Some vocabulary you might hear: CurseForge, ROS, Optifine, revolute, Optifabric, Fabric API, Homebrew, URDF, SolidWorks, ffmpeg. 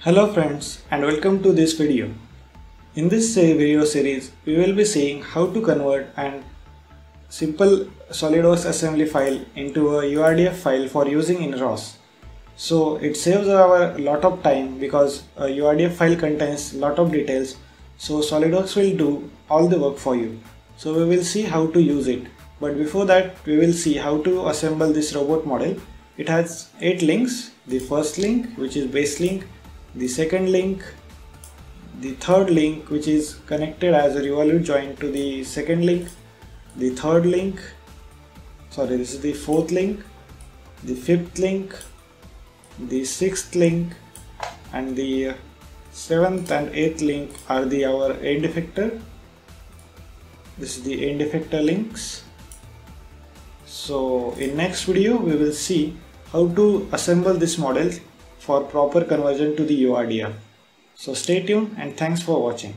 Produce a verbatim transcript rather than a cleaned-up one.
Hello friends, and welcome to this video. In this video series, we will be seeing how to convert a simple SolidWorks assembly file into a U R D F file for using in R O S. So it saves our lot of time because a U R D F file contains lot of details. So SolidWorks will do all the work for you. So we will see how to use it. But before that, we will see how to assemble this robot model. It has eight links. The first link, which is base link. The second link, the third link, which is connected as a revolute join to the second link, the third link, sorry, this is the fourth link, the fifth link, the sixth link, and the seventh and eighth link are the our end effector. This is the end effector links. So in next video, we will see how to assemble this model for proper conversion to the U R D F. So stay tuned and thanks for watching.